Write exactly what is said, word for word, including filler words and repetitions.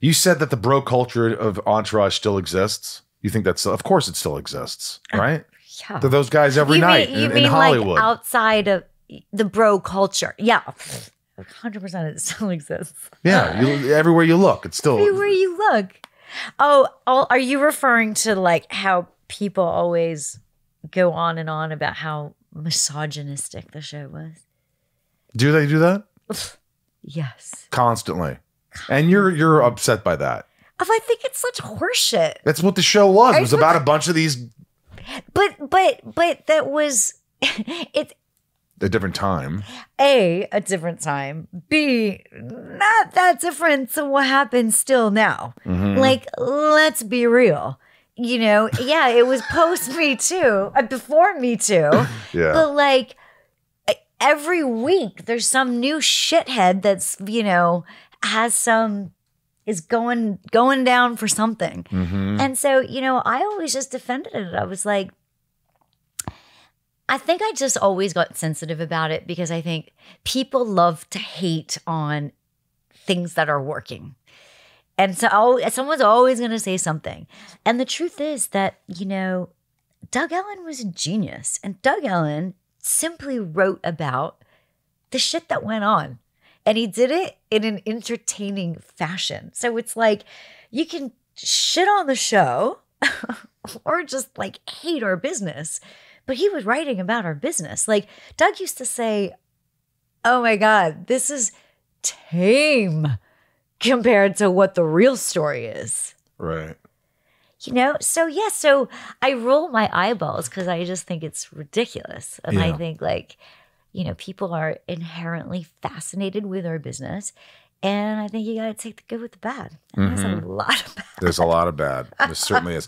You said that the bro culture of Entourage still exists. You think that's, of course it still exists, right? Uh, yeah. They're those guys every you night mean, you in, mean in Hollywood. Like outside of the bro culture. Yeah. one hundred percent it still exists. Yeah. You, everywhere you look, it's still. Everywhere you look. Oh, are you referring to like how people always go on and on about how misogynistic the show was? Do they do that? Yes. Constantly. Constantly. And you're you're upset by that. I think it's such horseshit. That's what the show was. It was about a bunch of these. But but but that was it. A different time. A, a different time. B, not that different to what happens still now. Mm-hmm. Like, let's be real. You know, yeah, it was post Me Too, uh, before Me Too. Yeah. But like every week there's some new shithead that's, you know, has some, is going, going down for something. Mm-hmm. And so, you know, I always just defended it. I was like, I think I just always got sensitive about it because I think people love to hate on things that are working. And so I'll, someone's always going to say something. And the truth is that, you know, Doug Ellin was a genius. And Doug Ellin simply wrote about the shit that went on. And he did it in an entertaining fashion. So it's like you can shit on the show or just like hate our business. But he was writing about our business. Like Doug used to say, oh my God, this is tame compared to what the real story is. Right. You know, so yeah, so I roll my eyeballs because I just think it's ridiculous. And yeah. I think like, you know, people are inherently fascinated with our business. And I think you got to take the good with the bad. And mm-hmm. There's a lot of bad. There's a lot of bad. There certainly is.